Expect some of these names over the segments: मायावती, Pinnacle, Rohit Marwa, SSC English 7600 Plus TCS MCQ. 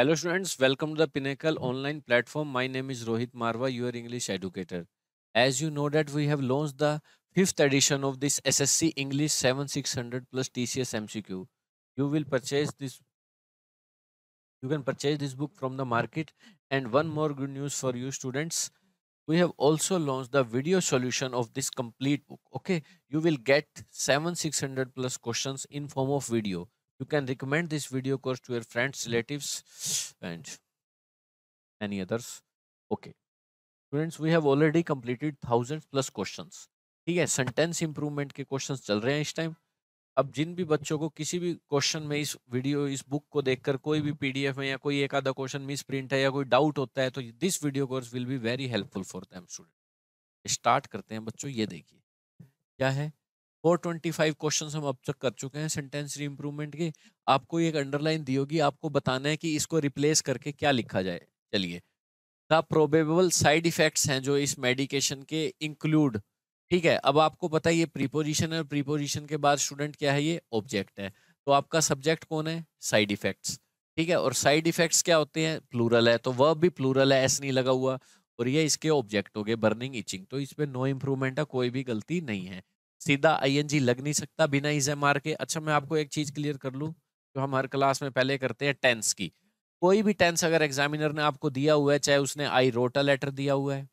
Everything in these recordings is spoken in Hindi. Hello students, welcome to the Pinnacle online platform. My name is Rohit Marwa, your English educator. As you know that we have launched the 5th edition of this SSC English 7600 Plus TCS MCQ. You can purchase this book from the market. And one more good news for you students. We have also launched the video solution of this complete book. Okay, you will get 7600 plus questions in form of video. You can recommend this video course to your friends, relatives and any others. Okay. Students, we have already completed 1000 plus questions. ठीक है, सेंटेंस इंप्रूवमेंट के क्वेश्चंस चल रहे हैं इस टाइम. अब जिन भी बच्चों को किसी भी क्वेश्चन में इस बुक को देखकर कोई भी PDF में या कोई एक आधा क्वेश्चन मिस प्रिंट है या कोई डाउट होता है तो this video course will be very helpful for them student. Start करते हैं बच्चों. ये देखिए क्या है, 425 क्वेश्चंस हम अब तक कर चुके हैं सेंटेंस इंप्रूवमेंट के. आपको एक अंडरलाइन दी होगी, आपको बताना है कि इसको रिप्लेस करके क्या लिखा जाए. चलिए, द प्रोबेबल साइड इफेक्ट्स हैं जो इस मेडिकेशन के इंक्लूड. ठीक है, अब आपको पता है ये प्रीपोजिशन है और प्रीपोजिशन के बाद स्टूडेंट क्या है, ये ऑब्जेक्ट है. तो आपका सब्जेक्ट कौन है, साइड इफेक्ट्स. ठीक है, और साइड इफेक्ट्स क्या होते हैं, प्लूरल है तो वर्ब भी प्लूरल है, एस नहीं लगा हुआ. और ये इसके ऑब्जेक्ट हो गए बर्निंग, इचिंग. तो इस पर नो इम्प्रूवमेंट है, कोई भी गलती नहीं है. सीधा ING लग नहीं सकता बिना इसे मार के. अच्छा, मैं आपको एक चीज़ क्लियर कर लूँ जो हम हर क्लास में पहले करते हैं, टेंस की. कोई भी टेंस अगर एग्जामिनर ने आपको दिया हुआ है, चाहे उसने आई रोट अ लेटर दिया हुआ है,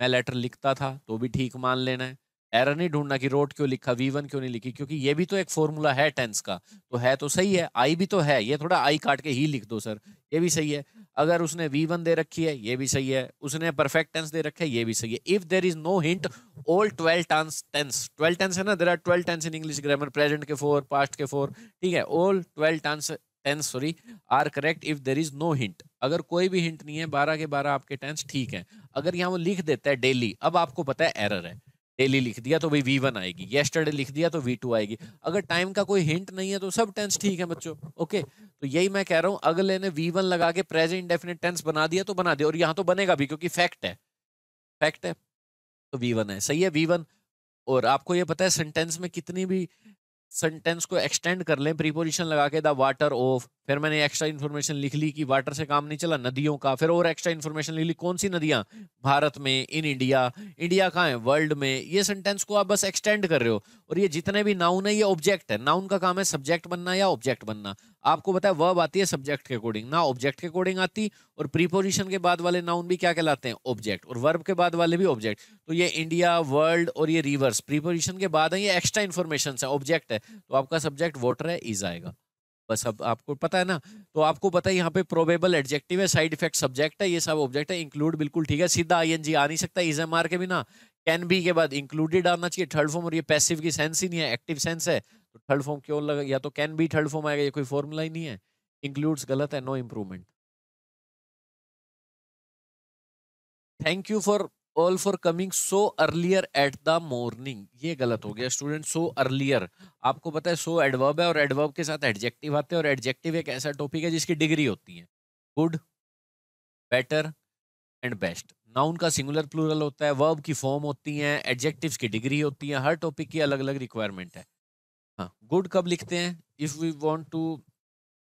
मैं लेटर लिखता था, तो भी ठीक मान लेना है. एरर नहीं ढूंढना कि रोट क्यों लिखा, V1 क्यों नहीं लिखी, क्योंकि ये भी तो एक फॉर्मूला है टेंस का. तो है तो सही है, आई भी तो है. ये थोड़ा आई काट के ही लिख दो सर, ये भी सही है. अगर उसने V1 दे रखी है, ये भी सही है. उसने परफेक्ट टेंस दे रखा है, ये भी सही है. If there is no hint, all 12 tense है ना, there are 12 tense in English grammar, present के 4, पास्ट के 4. ठीक है, all 12 tense are correct if there is no hint. अगर कोई भी हिंट नहीं है, 12 के 12 आपके टेंस ठीक है. अगर यहाँ वो लिख देता है डेली, अब आपको पता है एरर है. डेली लिख दिया तो भाई V1 आएगी, येस्टरडे लिख दिया तो V2 आएगी. अगर टाइम का कोई हिंट नहीं है तो सब टेंस ठीक है बच्चों. ओके, तो यही मैं कह रहा हूँ, अगले ने V1 लगा के प्रेजेंट इंडेफिनिट टेंस बना दिया तो बना दिया, और यहाँ तो बनेगा भी क्योंकि फैक्ट है तो V1 है, सही है V1. और आपको ये पता है सेंटेंस में कितनी भी सेंटेंस को एक्सटेंड कर लें प्रीपोजिशन लगा के, द वाटर ऑफ, फिर मैंने एक्स्ट्रा इन्फॉर्मेशन लिख ली कि वाटर से काम नहीं चला, नदियों का, फिर और एक्स्ट्रा इन्फॉर्मेशन लिख ली कौन सी नदियाँ, भारत में, इन इंडिया, इंडिया कहाँ है, वर्ल्ड में. ये सेंटेंस को आप बस एक्सटेंड कर रहे हो. और ये जितने भी नाउन है ये ऑब्जेक्ट है. नाउन का काम है सब्जेक्ट बनना या ऑब्जेक्ट बनना. आपको पता है वर्ब आती है सब्जेक्ट के अकॉर्डिंग, ना ऑब्जेक्ट के अकॉर्डिंग आती. और प्रीपोजिशन के बाद वाले नाउन भी क्या कहलाते हैं, ऑब्जेक्ट, और वर्ब के बाद वाले भी ऑब्जेक्ट. तो ये इंडिया, वर्ल्ड और ये रिवर्स प्रीपोजिशन के बाद है, ये एक्स्ट्रा इन्फॉर्मेशन है, ऑब्जेक्ट है. तो आपका सब्जेक्ट वाटर है, इज आएगा बस. अब आपको पता है ना. तो आपको पता है यहाँ पे प्रोबेबल एडजेक्टिव है, साइड इफेक्ट सब्जेक्ट है, ये सब ऑब्जेक्ट है. इंक्लूड बिल्कुल ठीक है, सीधा ING आ नहीं सकता इज एम आर के बिना. कैन बी के बाद इंक्लूडेड आना चाहिए, थर्ड फॉर्म, और ये पैसिव की सेंस ही नहीं है, एक्टिव सेंस है. तो थर्ड फॉर्म क्यों लगा, या तो कैन बी थर्ड फॉर्म आएगा, ये कोई फॉर्मूला ही नहीं है. इंक्लूड्स गलत है, no improvement. Thank you for all for coming so earlier at the morning, ये गलत हो गया स्टूडेंट. सो अर्लियर, आपको पता है सो एडवर्ब है और एडवर्ब के साथ एडजेक्टिव आते हैं, और एडजेक्टिव एक ऐसा टॉपिक है जिसकी डिग्री होती है, good, better and best. Noun का सिंगुलर प्लूरल होता है, वर्ब की फॉर्म होती है, एडजेक्टिव्स की डिग्री होती है. हर टॉपिक की अलग अलग रिक्वायरमेंट है. हाँ, गुड कब लिखते हैं, if we want to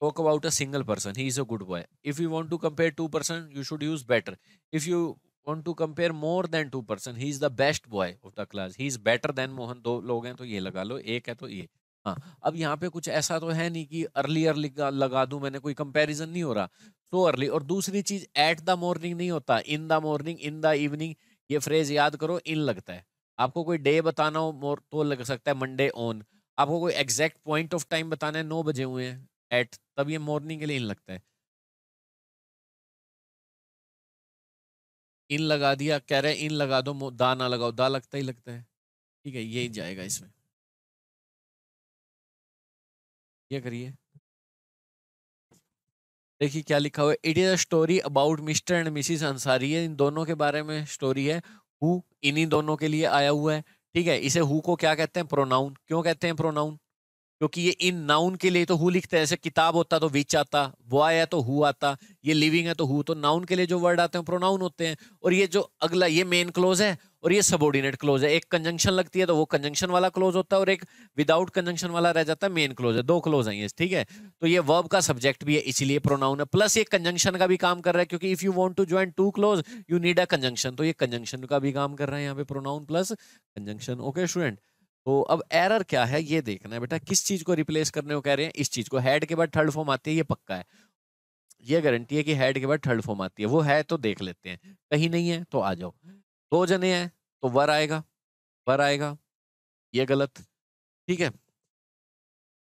talk about a single person, he is a good boy. If you want to compare 2 person you should use better. If you want to compare more than 2 person, he is the best boy of the class, he is better than Mohan. 2 लोग हैं तो ये लगा लो, एक है तो ये. हाँ, अब यहाँ पे कुछ ऐसा तो है नहीं कि अर्लियर लगा दूं मैंने, कोई कंपैरिजन नहीं हो रहा. सो अर्ली, और दूसरी चीज़ एट द मॉर्निंग नहीं होता, in the morning, in the evening, ये फ्रेज याद करो, इन लगता है. आपको कोई डे बताना हो मोर तो लग सकता है मंडे ऑन. आपको कोई एग्जैक्ट पॉइंट ऑफ टाइम बताना है, 9 बजे हुए हैं एट, तब ये मॉर्निंग के लिए इन लगता है. इन लगा दिया, कह रहे इन लगा दो, दा ना लगाओ, दा लगता ही लगता है. ठीक है, यही जाएगा इसमें, ये करिए. देखिए क्या लिखा हुआ है, it is a story about mister and Mrs Ansari है, इन दोनों के बारे में स्टोरी है. हु इन्हीं दोनों के लिए आया हुआ है. ठीक है, इसे हु को क्या कहते हैं, प्रोनाउन. क्यों कहते हैं प्रोनाउन, क्योंकि ये इन नाउन के लिए तो हु लिखते हैं. जैसे किताब होता तो विच आता, बॉय है तो हु आता, ये लिविंग है तो हु. तो नाउन के लिए जो वर्ड आते हैं प्रोनाउन होते हैं. और ये जो अगला, ये मेन क्लोज है और ये सबऑर्डिनेट क्लोज है। एक कंजंक्शन लगती है तो वो कंजंक्शन वाला क्लोज होता है और एक विदाउट कंजंक्शन वाला रह जाता है मेन क्लोज है। दो क्लोज है ये, ठीक है। तो ये वर्ब का सब्जेक्ट भी है इसलिए प्रोनाउन है, प्लस ये कंजंक्शन का भी काम कर रहा है क्योंकि if you want to join to close you need a conjunction, तो ये कंजंक्शन का भी काम कर रहा है यहाँ पे pronoun plus conjunction. Okay student, तो अब एरर क्या है ये देखना है बेटा, किस चीज को रिप्लेस करने को कह रहे हैं। इस चीज को हेड के बाद थर्ड फॉर्म आती है, ये पक्का है, ये गारंटी है कि हेड के बाद थर्ड फॉर्म आती है। वो है तो देख लेते हैं, कहीं नहीं है तो आ जाओ। दो जने हैं तो वर आएगा, वर आएगा, ये गलत, ठीक है,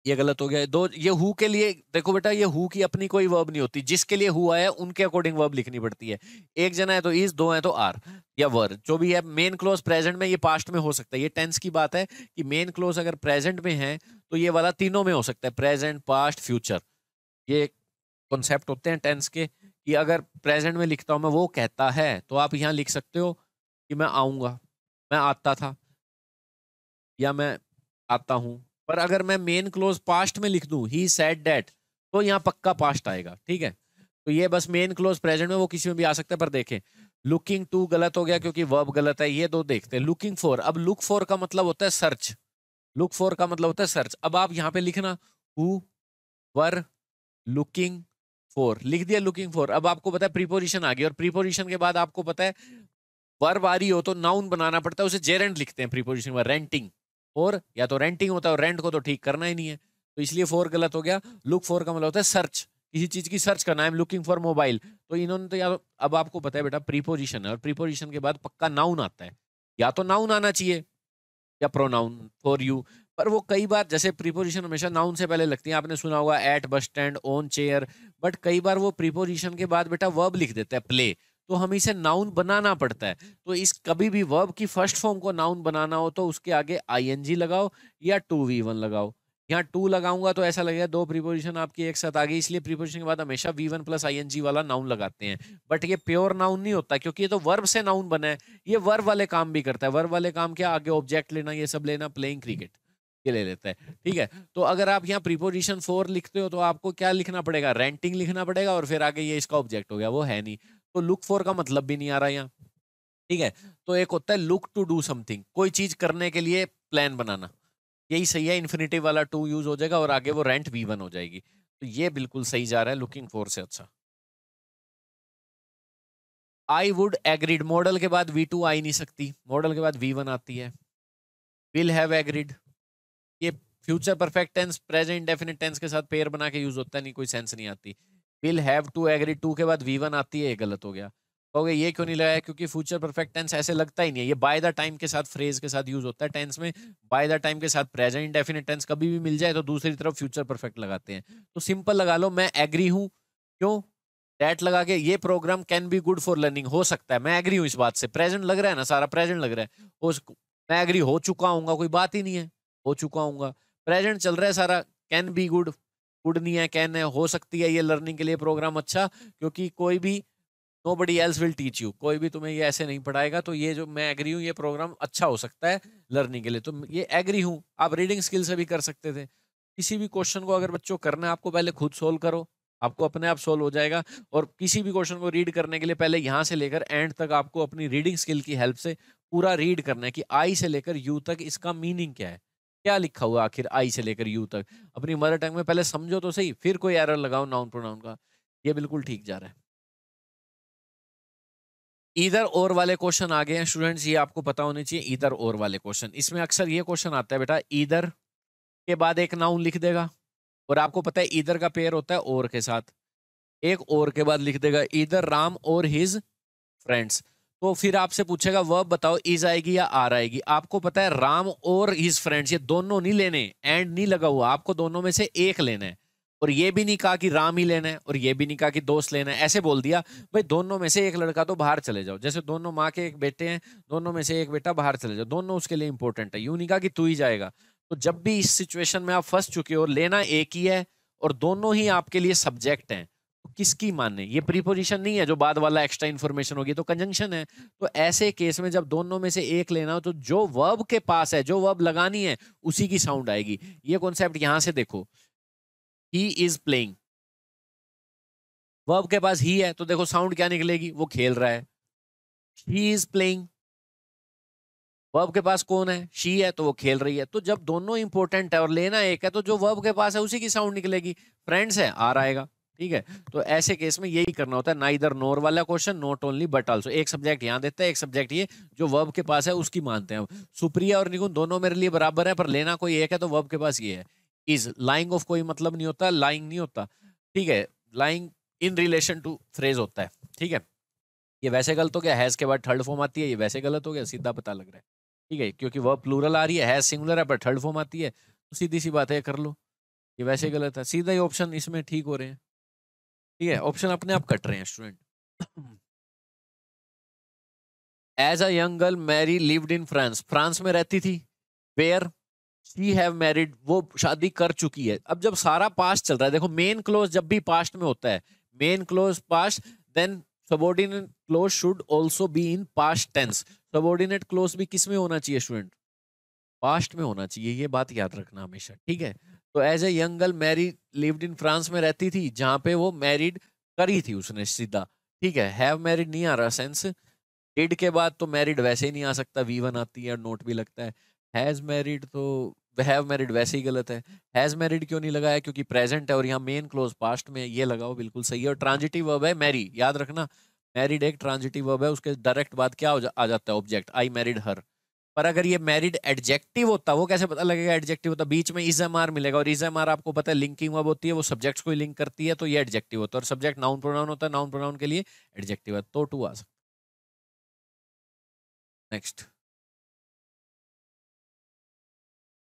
ये गलत हो गया। दो ये हु के लिए देखो बेटा, ये हु की अपनी कोई वर्ब नहीं होती, जिसके लिए हु आया उनके अकॉर्डिंग वर्ब लिखनी पड़ती है। एक जना है तो इज, दो है तो आर या वर, जो भी है मेन क्लोज प्रेजेंट में, ये पास्ट में हो सकता है। ये टेंस की बात है कि मेन क्लोज अगर प्रेजेंट में है तो ये वाला तीनों में हो सकता है, प्रेजेंट पास्ट फ्यूचर। ये कॉन्सेप्ट होते हैं टेंस के कि अगर प्रेजेंट में लिखता हूँ मैं, वो कहता है, तो आप यहाँ लिख सकते हो कि मैं आऊँगा, मैं आता था या मैं आता हूँ। पर अगर मैं मेन क्लोज पास्ट में लिख दूँ ही सेड डैट, तो यहाँ पक्का पास्ट आएगा, ठीक है। तो ये बस मेन क्लोज प्रेजेंट में, वो किसी में भी आ सकता है। पर देखें लुकिंग टू गलत हो गया क्योंकि वर्ब गलत है। ये दो देखते हैं, लुकिंग फॉर, अब लुक फॉर का मतलब होता है सर्च, लुक फॉर का मतलब होता है सर्च। अब आप यहाँ पे लिखना हु वर लुकिंग फॉर, लिख दिया लुकिंग फॉर। अब आपको पता है प्रीपोजिशन आ गई और प्रीपोजिशन के बाद आपको पता है वर्ब आ रही हो तो नाउन बनाना पड़ता है, उसे जेरेंट लिखते हैं प्रीपोजिशन में, रेंटिंग और, या तो रेंटिंग होता है और रेंट को तो ठीक करना ही नहीं है, तो इसलिए फोर गलत हो गया। लुक फोर का मतलब होता है सर्च, किसी चीज की सर्च करना, I am looking for mobile. तो इन्होंने तो यार, अब आपको पता है बेटा प्रीपोजिशन है और प्रीपोजिशन के बाद पक्का नाउन आता है, या तो नाउन आना चाहिए या प्रोनाउन फॉर यू। पर वो कई बार, जैसे प्रीपोजिशन हमेशा नाउन से पहले लगती है, आपने सुना होगा eight, bus stand, on, chair, but कई बार वो प्रीपोजिशन के बाद बेटा वर्ब लिख देता है प्ले, तो हमें इसे नाउन बनाना पड़ता है। तो इस कभी भी वर्ब की फर्स्ट फॉर्म को नाउन बनाना हो तो उसके आगे आईएनजी लगाओ या 2v1 लगाओ। यहाँ 2 लगाऊंगा तो ऐसा लगेगा दो प्रीपोजिशन आपकी एक साथ आ गई, इसलिए प्रीपोजिशन के बाद हमेशा v1 प्लस आईएनजी वाला नाउन लगाते हैं। बट ये प्योर नाउन नहीं होता क्योंकि ये तो वर्ब से नाउन बना है, ये वर्ब वाले काम भी करता है। वर्ब वाले काम क्या, आगे ऑब्जेक्ट लेना, ये सब लेना, प्लेइंग क्रिकेट ये ले लेता है, ठीक है। तो अगर आप यहाँ प्रीपोजिशन 4 लिखते हो तो आपको क्या लिखना पड़ेगा, रेंटिंग लिखना पड़ेगा और फिर आगे ये इसका ऑब्जेक्ट हो गया, वो है नहीं। तो लुक फॉर का मतलब भी नहीं आ रहा यहाँ, ठीक है। तो एक होता है लुक टू डू समथिंग, कोई चीज करने के लिए प्लान बनाना, यही सही है। इन्फिनिटिव वाला 2 यूज हो जाएगा और आगे वो रेंट v1 हो जाएगी, तो ये बिल्कुल सही जा रहा है लुकिंग फॉर से। अच्छा, आई वुड एग्रीड, मॉडल के बाद v2 आई नहीं सकती, मॉडल के बाद v1 आती है। विल हैव एग्रीड, ये future perfect tense present definite tense के साथ पेयर बना के यूज होता है, नहीं कोई सेंस नहीं आती। विल हैव टू एग्री, 2 के बाद v1 आती है, ये गलत हो गया। कहोगे ये क्यों नहीं लगाया, क्योंकि फ्यूचर परफेक्ट टेंस ऐसे लगता ही नहीं है, ये बाय द टाइम के साथ फ्रेज के साथ यूज होता है। टेंस में बाय द टाइम के साथ प्रेजेंट इंडेफिनिट टेंस कभी भी मिल जाए तो दूसरी तरफ फ्यूचर परफेक्ट लगाते हैं। तो सिंपल लगा लो, मैं एग्री हूँ, क्यों डैट लगा के, ये program can be good for learning, हो सकता है मैं एग्री हूँ इस बात से, प्रेजेंट लग रहा है ना, सारा प्रेजेंट लग रहा है, उसको मैं एग्री हो चुका हूँ, कोई बात ही नहीं है, हो चुका हूँ, प्रेजेंट चल रहा है सारा, कैन बी गुड, गुड नहीं है कैन है, हो सकती है ये लर्निंग के लिए प्रोग्राम अच्छा, क्योंकि कोई भी nobody else will teach you, कोई भी तुम्हें ये ऐसे नहीं पढ़ाएगा, तो ये जो मैं एग्री हूँ ये प्रोग्राम अच्छा हो सकता है लर्निंग के लिए, तो ये एग्री हूँ। आप रीडिंग स्किल से भी कर सकते थे, किसी भी क्वेश्चन को अगर बच्चों करना है आपको पहले खुद सोल्व करो, आपको अपने आप सोल्व हो जाएगा। और किसी भी क्वेश्चन को रीड करने के लिए पहले यहाँ से लेकर एंड तक आपको अपनी रीडिंग स्किल की हेल्प से पूरा रीड करना है कि आई से लेकर यू तक इसका मीनिंग क्या है, क्या लिखा हुआ आखिर आई से लेकर यू तक, अपनी मदर टंग में पहले समझो तो सही, फिर कोई एरर लगाओ नाउन प्रोनाउन का। ये बिल्कुल ठीक जा रहा है। इधर और वाले क्वेश्चन आ गए हैं स्टूडेंट्स, ये आपको पता होने चाहिए इधर और वाले क्वेश्चन। इसमें अक्सर ये क्वेश्चन आता है बेटा, इधर के बाद एक नाउन लिख देगा और आपको पता है इधर का पेयर होता है और के साथ, एक और के बाद लिख देगा इधर राम और हिज फ्रेंड्स। तो फिर आपसे पूछेगा वर्ब बताओ, इज आएगी या आर आएगी। आपको पता है राम और हिज फ्रेंड्स, ये दोनों नहीं लेने, एंड नहीं लगा हुआ, आपको दोनों में से एक लेना है। और ये भी नहीं कहा कि राम ही लेना है और ये भी नहीं कहा कि दोस्त लेना है, ऐसे बोल दिया भाई दोनों में से एक लड़का तो बाहर चले जाओ, जैसे दोनों माँ के एक बेटे हैं, दोनों में से एक बेटा बाहर चले जाओ, दोनों उसके लिए इंपॉर्टेंट है, यूं नहीं कहा कि तू ही जाएगा। तो जब भी इस सिचुएशन में आप फंस चुके हो, लेना एक ही है और दोनों ही आपके लिए सब्जेक्ट हैं, किसकी माने, ये प्रीपोजिशन नहीं है जो बाद वाला एक्स्ट्रा इन्फॉर्मेशन होगी, तो कंजंक्शन है। तो ऐसे केस में जब दोनों में से एक लेना हो तो जो वर्ब के पास है, जो वर्ब लगानी है, उसी की साउंड आएगी। ये कॉन्सेप्ट यहां से देखो, ही इज प्लेइंग, वर्ब के पास ही है तो देखो साउंड क्या निकलेगी, वो खेल रहा है, ही इज प्लेइंग। वर्ब के पास कौन है, शी है, तो वो खेल रही है। तो जब दोनों इंपॉर्टेंट है और लेना एक है तो जो वर्ब के पास है उसी की साउंड निकलेगी। फ्रेंड्स है, आर आएगा। ठीक है, तो ऐसे केस में यही करना होता है, नाइदर नोर वाला question, not only but also. एक सब्जेक्ट यहाँ देता है, एक सब्जेक्ट ये जो वर्ब के पास है उसकी मानते हैं। सुप्रिया और निकुंज दोनों मेरे लिए बराबर है, पर लेना कोई एक है तो वर्ब के पास ये है। इज लाइंग ऑफ कोई मतलब नहीं होता, लाइंग नहीं होता। ठीक है, lying in relation to phrase होता है। ठीक है, ये वैसे गलत हो गया, हैज के बाद थर्ड फॉर्म आती है, ये वैसे गलत हो गया, सीधा पता लग रहा है। ठीक है, क्योंकि वर्ब प्लूरल आ रही है, हैज सिंगुलर है पर थर्ड फॉर्म आती है, तो सीधी सी बात है कर लो, ये वैसे गलत है। सीधा ही ऑप्शन इसमें ठीक हो रहे हैं। ठीक है, ऑप्शन अपने आप कट रहे हैं student. As a young girl Mary lived in France, France में रहती थी। वेयर शी हैव मैरिड, वो शादी कर चुकी है। अब जब सारा पास्ट चल रहा है, देखो मेन क्लोज जब भी पास्ट में होता है, main clause past, then subordinate clause should also be in past tense. Subordinate clause भी किस में होना चाहिए स्टूडेंट, पास्ट में होना चाहिए, ये बात याद रखना हमेशा। ठीक है, तो as a young girl Mary lived in France में रहती थी, जहाँ पे वो मैरिड करी थी उसने सीधा। ठीक है, हैव मैरिड नहीं आ रहा सेंस, डिड के बाद तो मैरिड वैसे ही नहीं आ सकता, V1 आती है और नोट भी लगता है। हैज मैरिड तो हैव मैरिड वैसे ही गलत है। हैज मैरिड क्यों नहीं लगाया, क्योंकि प्रेजेंट है और यहाँ मेन क्लोज पास्ट में, ये लगाओ बिल्कुल सही है। और ट्रांजिटिव वर्ब है मैरी, याद रखना मैरिड एक ट्रांजिटिव वर्ब है, उसके डायरेक्ट बाद क्या आ जाता है, ऑब्जेक्ट। आई मैरिड हर। पर अगर ये मैरिड एडजेक्टिव होता, वो कैसे पता लगेगा एडजेक्टिव होता, बीच में इज एम आर मिलेगा, और इज एम आर आपको पता है लिंकिंग वर्ब होती है, वो सब्जेक्ट्स को ही लिंक करती है, तो ये एडजेक्टिव होता है। और सब्जेक्ट नाउन प्रोनाउन होता है, नाउन प्रोनाउन के लिए एडजेक्टिव है, तो टू आ सकता। नेक्स्ट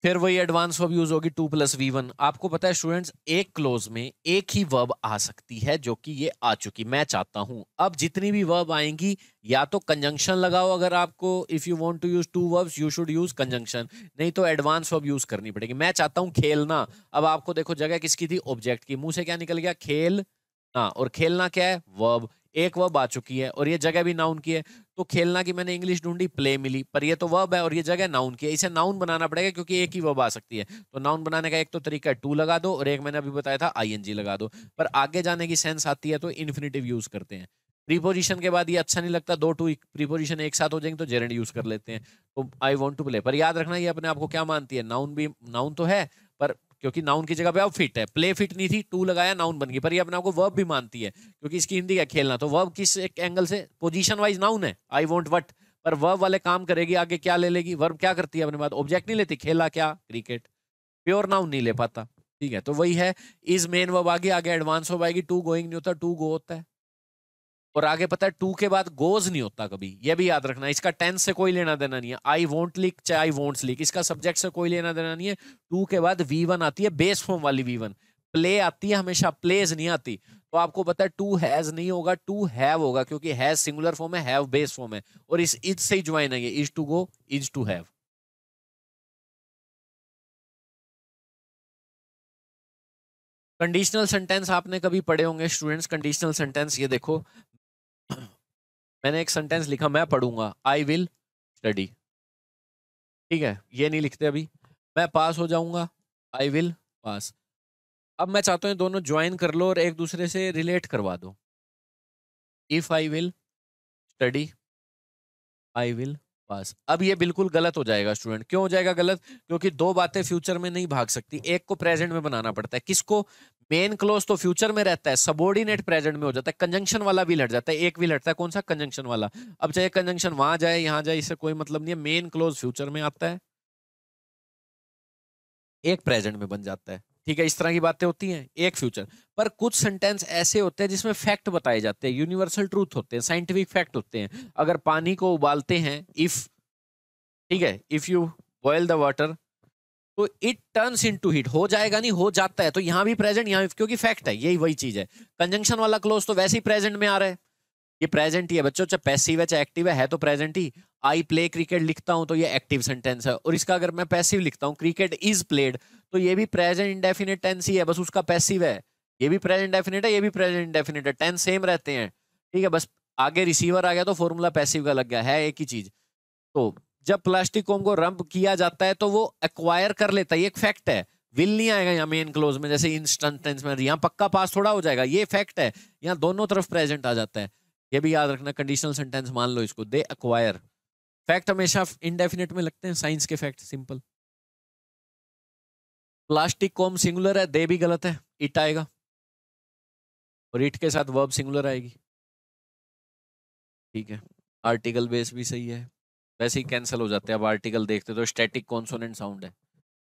फिर वही एडवांस वर्ब यूज होगी, 2 + V1। आपको पता है स्टूडेंट्स, एक क्लोज में एक ही वर्ब आ सकती है, जो कि ये आ चुकी, मैं चाहता हूं। अब जितनी भी वर्ब आएंगी, या तो कंजंक्शन लगाओ, अगर आपको if you want to use two verbs you should use conjunction, नहीं तो एडवांस वर्ब यूज करनी पड़ेगी। मैं चाहता हूं खेलना, अब आपको देखो जगह किसकी थी, ऑब्जेक्ट की, मुंह से क्या निकल गया, खेलना, और खेलना क्या है, वर्ब। एक वर्ब आ चुकी है और ये जगह भी नाउन की है, तो खेलना की मैंने इंग्लिश ढूंढी, प्ले मिली, पर ये तो वर्ब है और ये जगह नाउन की है, इसे नाउन बनाना पड़ेगा क्योंकि एक ही वर्ब आ सकती है। तो नाउन बनाने का एक तो तरीका है टू लगा दो, और एक मैंने अभी बताया था आईएनजी लगा दो, पर आगे जाने की सेंस आती है तो इन्फिनिटिव यूज करते हैं। प्रीपोजिशन के बाद ये अच्छा नहीं लगता, 2-2 प्रीपोजिशन एक साथ हो जाएंगे तो जेरेंड यूज कर लेते हैं। तो आई वॉन्ट टू प्ले, पर याद रखना ये अपने आपको क्या मानती है, नाउन, भी नाउन तो है, पर क्योंकि नाउन की जगह पे अब फिट है, प्ले फिट नहीं थी, टू लगाया, नाउन बन गई, पर ये अपने आपको वर्ब भी मानती है क्योंकि इसकी हिंदी का खेलना, तो वर्ब किस एक एंगल से, पोजीशन वाइज नाउन है, आई वॉन्ट वट, पर वर्ब वाले काम करेगी, आगे क्या ले लेगी, वर्ब क्या करती है अपने बाद, ऑब्जेक्ट नहीं लेती, खेला क्या, क्रिकेट, प्योर नाउन नहीं ले पाता। ठीक है, तो वही है, इज मेन वर्ब आगे, आगे एडवांस वर्ब आएगी, टू गोइंग नहीं होता, टू गो होता है, और आगे पता है टू के बाद गोज नहीं होता कभी, यह भी याद रखना। इसका टेंस से कोई लेना देना नहीं है, आई वोंट लीक चाहे आई वोंट्स लीक, इसका सब्जेक्ट से कोई लेना देना नहीं है। टू के बाद V1 आती है, बेस फॉर्म वाली V1, प्ले आती है हमेशा, प्लेज नहीं आती। तो आपको पता है टू हैज नहीं होगा, टू हैव होगा, क्योंकि हैज सिंगुलर फॉर्म है, हैव बेस फॉर्म है, और इस इज से ही ज्वाइन है, is to go, is to have. Conditional sentence आपने कभी पढ़े होंगे स्टूडेंट्स, कंडीशनल सेंटेंस, ये देखो मैंने एक सेंटेंस लिखा, मैं पढ़ूंगा, आई विल स्टडी। ठीक है, ये नहीं लिखते अभी, मैं पास हो जाऊंगा, आई विल पास। अब मैं चाहता हूँ दोनों ज्वाइन कर लो और एक दूसरे से रिलेट करवा दो, if I will study, I will pass. अब ये बिल्कुल गलत हो जाएगा स्टूडेंट, क्यों हो जाएगा गलत, क्योंकि दो बातें फ्यूचर में नहीं भाग सकती, एक को प्रेजेंट में बनाना पड़ता है। किसको, मेन क्लोज तो फ्यूचर में रहता है, सबऑर्डिनेट प्रेजेंट में हो जाता है, कंजंक्शन वाला भी लट जाता है, एक भी लटता है, कौन सा, कंजंक्शन वाला। अब चाहे कंजंक्शन वहां जाए यहाँ जाए, इससे कोई मतलब नहीं है, मेन क्लोज फ्यूचर में आता है, एक प्रेजेंट में बन जाता है। ठीक है, इस तरह की बातें होती हैं, एक फ्यूचर। पर कुछ सेंटेंस ऐसे होते हैं जिसमें फैक्ट बताए जाते हैं, यूनिवर्सल ट्रूथ होते हैं, साइंटिफिक फैक्ट होते हैं। अगर पानी को उबालते हैं, इफ, ठीक है, if you boil the water तो इट टर्न्स इनटू हीट, हो जाएगा नहीं, हो जाता है, तो यहाँ भी प्रेजेंट, यहाँ क्योंकि फैक्ट है, यही वही चीज है। कंजंक्शन वाला क्लोज तो वैसे ही प्रेजेंट में आ रहा है, ये प्रेजेंट ही है बच्चों, चाहे पैसिव है चाहे एक्टिव है तो प्रेजेंट ही। आई प्ले क्रिकेट लिखता हूँ तो ये एक्टिव सेंटेंस है, और इसका अगर मैं पैसिव लिखता हूँ, क्रिकेट इज प्लेड, तो ये भी प्रेजेंट इंडेफिनेट टेंस ही है, बस उसका पैसिव है, ये भी प्रेजेंट इंडेफिनेट है, ये भी प्रेजेंट इंडेफिनेट है, टेंस सेम रहते हैं। ठीक है, बस आगे रिसीवर आ गया तो फॉर्मूला पैसिव का लग गया है, एक ही चीज। तो जब प्लास्टिक कोम को रंप किया जाता है तो वो एक्वायर कर लेता है, ये एक फैक्ट है। विल नहीं आएगा यहाँ मेन क्लोज में, जैसे इंस्टेंट टेंस में, यहाँ पक्का पास थोड़ा हो जाएगा, ये फैक्ट है, यहाँ दोनों तरफ प्रेजेंट आ जाता है, ये भी याद रखना। कंडीशनल सेंटेंस मान लो इसको, दे एक्वायर, फैक्ट हमेशा इनडेफिनेट में लगते हैं साइंस के fact, simple. Plastic com singular है, दे भी गलत है, इट आएगा और इट के साथ वर्ब सिंगुलर आएगी, ठीक है। आर्टिकल बेस भी सही है, वैसे ही कैंसिल हो जाते हैं। अब आर्टिकल देखते तो स्टैटिक कॉन्सोनेंट साउंड है,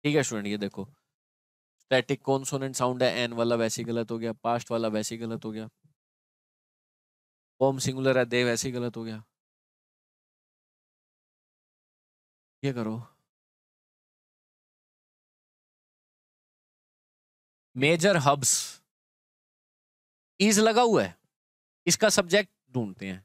ठीक है स्टूडेंट, ये देखो स्टैटिक कॉन्सोनेंट साउंड है, एन वाला वैसे गलत हो गया, पास्ट वाला वैसे गलत हो गया, कॉम सिंगुलर है, दे वैसे गलत हो गया। ये करो मेजर हब्स, इज लगा हुआ है, इसका सब्जेक्ट ढूंढते हैं।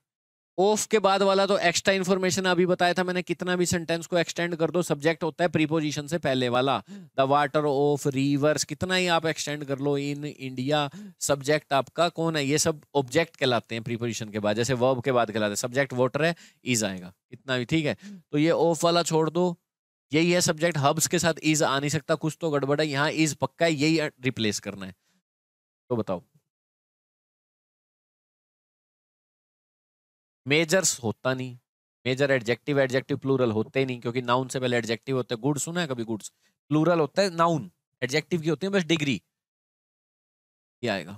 ऑफ के बाद वाला तो एक्स्ट्रा इन्फॉर्मेशन, अभी बताया था मैंने, कितना भी सेंटेंस को एक्सटेंड कर दो सब्जेक्ट होता है प्रीपोजिशन से पहले वाला। द वाटर ऑफ रिवर्स, कितना ही आप एक्सटेंड कर लो इन इंडिया, सब्जेक्ट आपका कौन है, ये सब ऑब्जेक्ट कहलाते हैं प्रीपोजिशन के बाद, जैसे वर्ब के बाद कहलाते हैं। सब्जेक्ट वाटर है, इज आएगा कितना भी, ठीक है। तो ये ऑफ वाला छोड़ दो, यही है सब्जेक्ट। हब्स के साथ इज आ नहीं सकता, कुछ तो गड़बड़ है, यहाँ इज पक्का है, यही रिप्लेस करना है। तो बताओ मेजर्स होता नहीं, मेजर एडजेक्टिव, एडजेक्टिव प्लूरल होते ही नहीं क्योंकि नाउन से पहले एडजेक्टिव होता है। गुड सुना है कभी? गुड्स प्लूरल होता है, नाउन एडजेक्टिव की होती है बस डिग्री। ये आएगा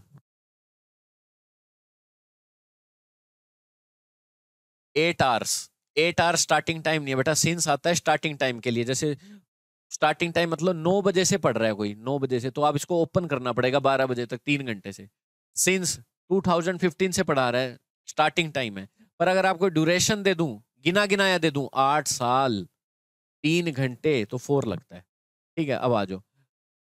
eight hours, 8 hours starting time नहीं है बेटा, सिंस आता है स्टार्टिंग टाइम के लिए। जैसे स्टार्टिंग टाइम मतलब 9 बजे से पढ़ रहा है कोई, 9 बजे से, तो आप इसको ओपन करना पड़ेगा 12 बजे तक, 3 घंटे से। सिंस 2015 से पढ़ा रहा है, स्टार्टिंग टाइम है। पर अगर आपको ड्यूरेशन दे दूं, गिना गिनाया दे दूं, 8 साल 3 घंटे, तो 4 लगता है, ठीक है। अब आ जाओ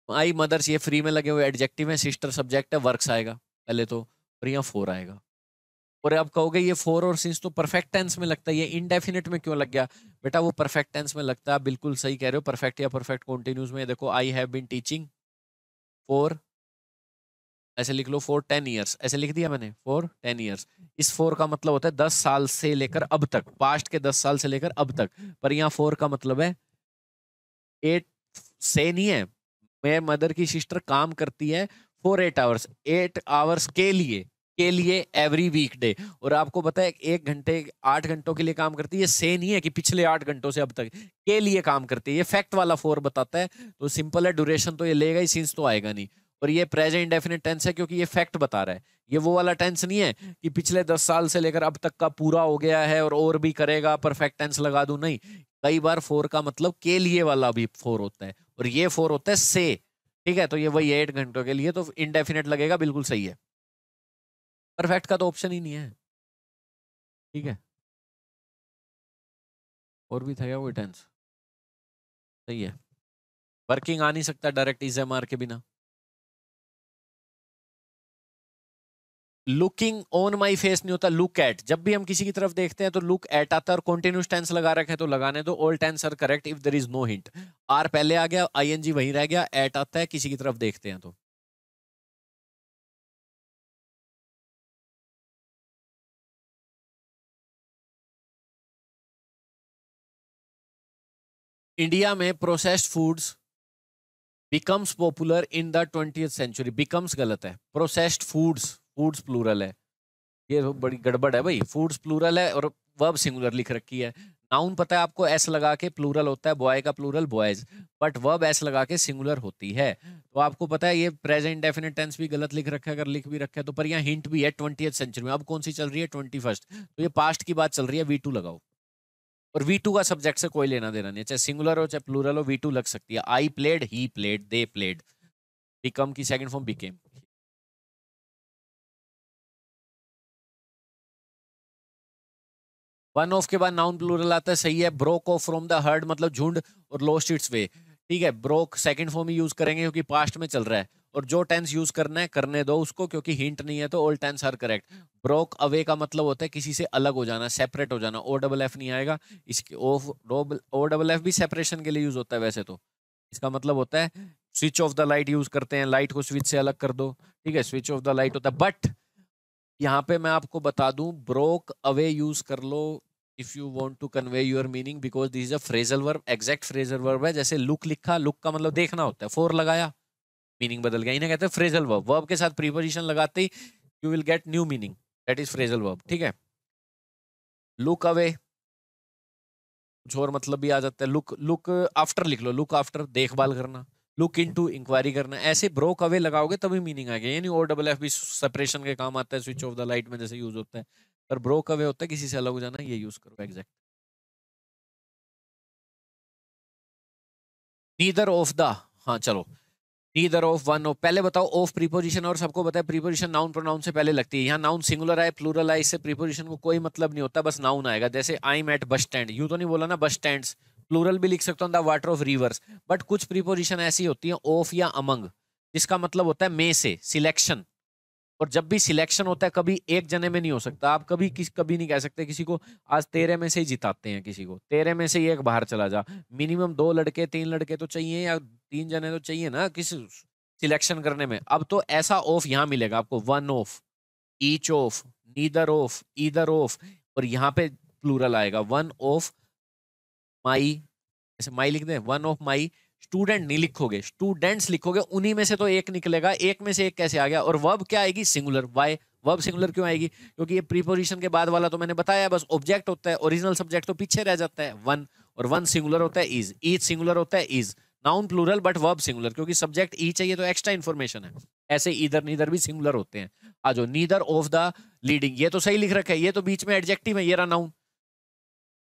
माई मदर्स, ये फ्री में लगे हुए एडजेक्टिव है, सिस्टर सब्जेक्ट है, वर्क्स आएगा पहले तो, और यहाँ 4 आएगा। और आप कहोगे ये 4 और सिंस तो परफेक्ट टेंस में लगता है, ये इनडेफिनेट में क्यों लग गया? बेटा वो परफेक्ट टेंस में लगता है, आप बिल्कुल सही कह रहे हो, परफेक्ट या परफेक्ट कॉन्टिन्यूस में। देखो I have been teaching for, ऐसे लिख लो, फॉर 10 ईयर्स, ऐसे लिख दिया मैंने, फॉर 10 ईयर्स। इस 4 का मतलब होता है 10 साल से लेकर अब तक, पास्ट के 10 साल से लेकर अब तक। पर यहाँ 4 का मतलब है 8 से नहीं है, मेरी मदर की सिस्टर काम करती है फॉर 8 आवर्स, 8 आवर्स के लिए एवरी वीक डे। और आपको पता है 1 घंटे 8 घंटों के लिए काम करती है, ये से नहीं है कि पिछले 8 घंटों से अब तक, के लिए काम करती है। ये फैक्ट वाला 4 बताता है, तो सिंपल है, ड्यूरेशन तो ये लेगा ही, सिंस तो आएगा नहीं। और ये प्रेजेंट इंडेफिनिट टेंस है क्योंकि ये फैक्ट बता रहा है, ये वो वाला टेंस नहीं है कि पिछले 10 साल से लेकर अब तक का पूरा हो गया है और भी करेगा, परफेक्ट टेंस लगा दूं, नहीं। कई बार 4 का मतलब के लिए वाला भी 4 होता है, और ये 4 होता है से, ठीक है। तो ये वही 8 घंटों के लिए, तो इंडेफिनिट लगेगा, बिल्कुल सही है। परफेक्ट का तो ऑप्शन ही नहीं है, ठीक है। और भी था क्या कोई टेंस? सही है। वर्किंग आ नहीं सकता डायरेक्ट इज एम आर के बिना। लुकिंग ऑन माय फेस नहीं होता, लुक एट, जब भी हम किसी की तरफ देखते हैं तो लुक एट आता है। और कॉन्टिन्यूस टेंस लगा रखे तो लगाने दो, all tense are correct if there is no hint. Are पहले आ गया, आईएनजी वहीं रह गया, एट आता है किसी की तरफ देखते हैं तो। इंडिया में processed foods becomes popular in the 20th century. Becomes गलत है, प्रोसेस्ड फूड्स, फूड्स प्लूरल है, ये तो बड़ी गड़बड़ है भाई। फूड्स प्लूरल है और वर्ब सिंगुलर लिख रखी है। नाउन पता है आपको एस लगा के प्लूरल होता है, बॉय का plural boys, but verb S लगा के सिंगुलर होती है। तो आपको पता है ये प्रेजेंट डेफिनेट टेंस भी गलत लिख रखा है, अगर लिख भी रखा है तो। पर यहाँ हिंट भी है 20th सेंचुरी में, अब कौन सी चल रही है? 21st, तो ये पास्ट की बात चल रही है, V2 लगाओ। और V2 का सब्जेक्ट से कोई लेना देना नहीं है, चाहे सिंगुलर हो चाहे प्लूरल हो, V2 लग सकती है। I played, he played, they played, become की second form became. One of के बाद नाउन प्लूरल आता है, सही है। Broke off from the herd मतलब झुंड, और लॉस्ट इट्स वे, ठीक है। ब्रोक सेकंड फॉर्म ही यूज करेंगे क्योंकि पास्ट में चल रहा है, और जो टेंस यूज करना है करने दो उसको क्योंकि हिंट नहीं है, तो all tense are correct. Broke away का मतलब होता है किसी से अलग हो जाना, सेपरेट हो जाना। OFF नहीं आएगा, इसके OFF भी सेपरेशन के लिए यूज होता है वैसे तो। इसका मतलब होता है switch off the light use करते हैं, लाइट को स्विच से अलग कर दो, ठीक है, स्विच ऑफ द लाइट होता है। बट यहाँ पे मैं आपको बता दूं, ब्रोक अवे यूज कर लो if you want to convey your meaning, because this is a phrasal verb, exact phrasal verb है। जैसे लुक लिखा, लुक का मतलब देखना होता है, 4 लगाया, मीनिंग बदल गया, इन्हें कहते हैं फ्रेजल वर्ब। वर्ब के साथ प्रीपोजिशन लगाते ही you will get new meaning, that is phrasal verb, ठीक है। लुक अवे कुछ और मतलब भी आ जाता है। लुक लुक आफ्टर लिख लो, लुक आफ्टर देखभाल करना, लुक इनटू इंक्वायरी करना। ऐसे ब्रोक अवे लगाओगे तभी मीनिंग आएगा। यानी और डबल एफ भी सेपरेशन के काम आता है, स्विच ऑफ द लाइट में जैसे यूज होता है, पर ब्रोक अवे होता है किसी से अलग हो जाना, ये यूज करो। एग्जैक्ट नीदर ऑफ द, हाँ चलो नीदर ऑफ वन ऑफ, पहले बताओ ऑफ प्रीपोजिशन, और सबको बताया प्रीपोजिशन नाउन प्रोनाउन से पहले लगती है। यहाँ नाउन सिंगुलर आए प्लूरल आए, इससे प्रीपोजिशन को कोई मतलब नहीं होता, बस नाउन आएगा। जैसे I am at bus stand, यूँ तो नहीं बोला ना बस स्टैंड्स, प्लूरल भी लिख सकता हूँ, the water of rivers. But कुछ प्रीपोजिशन ऐसी होती हैं ऑफ या अमंग, जिसका मतलब होता है में से सिलेक्शन, और जब भी सिलेक्शन होता है कभी एक जने में नहीं हो सकता। आप कभी कभी नहीं कह सकते किसी को आज 13 में से ही जिताते हैं, किसी को 13 में से ही एक बाहर चला जा। मिनिमम 2 लड़के 3 लड़के तो चाहिए, या 3 जने तो चाहिए ना किस सिलेक्शन करने में। अब तो ऐसा ऑफ यहाँ मिलेगा आपको, one of, each of, neither of, either of, और यहाँ पे प्लूरल आएगा वन ऑफ माई, जैसे माई लिख दें, वन ऑफ माई स्टूडेंट नहीं लिखोगे, स्टूडेंट्स लिखोगे, उन्हीं में से तो एक निकलेगा। एक में से एक कैसे आ गया? और वर्ब क्या आएगी? सिंगुलर। वाई वर्ब सिंगुलर क्यों आएगी? क्योंकि ये प्रीपोजिशन के बाद वाला तो मैंने बताया बस ऑब्जेक्ट होता है, ओरिजिनल सब्जेक्ट तो पीछे रह जाता है। वन और वन सिंगुलर होता है इज, ईच सिंगुलर होता है is, noun plural but verb singular, क्योंकि सब्जेक्ट ई चाहिए तो एक्स्ट्रा इन्फॉर्मेशन है। ऐसे ईदर नीदर भी सिंगुलर होते हैं। आ जाओ नीदर ऑफ द लीडिंग, ये तो सही लिख रखा है, ये तो बीच में एडजेक्टिव है, ये रहा नाउन।